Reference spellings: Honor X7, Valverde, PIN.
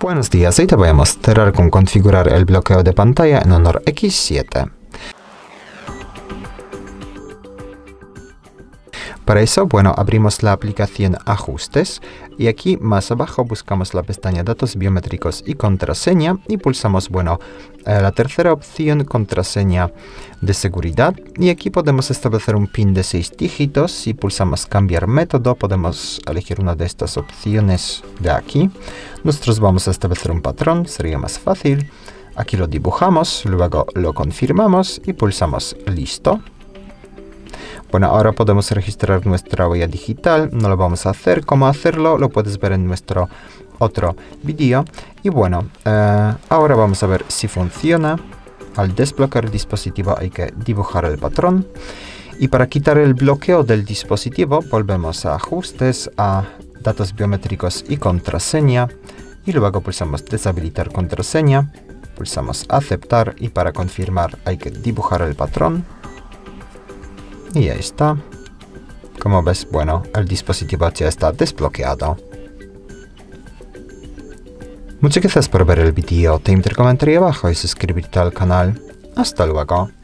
Buenos días, hoy te voy a mostrar cómo configurar el bloqueo de pantalla en Honor X7. Para eso, abrimos la aplicación Ajustes y aquí más abajo buscamos la pestaña Datos biométricos y contraseña y pulsamos, la tercera opción, Contraseña de seguridad, y aquí podemos establecer un PIN de 6 dígitos. Si pulsamos Cambiar método, podemos elegir una de estas opciones de aquí. Nosotros vamos a establecer un patrón, sería más fácil. Aquí lo dibujamos, luego lo confirmamos y pulsamos Listo. Ahora podemos registrar nuestra huella digital, no lo vamos a hacer. ¿Cómo hacerlo? Lo puedes ver en nuestro otro vídeo. Y ahora vamos a ver si funciona. Al desbloquear el dispositivo hay que dibujar el patrón. Y para quitar el bloqueo del dispositivo volvemos a Ajustes, a Datos biométricos y contraseña. Y luego pulsamos Deshabilitar contraseña. Pulsamos Aceptar y para confirmar hay que dibujar el patrón. Y ahí está. Como ves, el dispositivo ya está desbloqueado. Muchas gracias por ver el vídeo. Te invito a comentar abajo y suscribirte al canal. Hasta luego.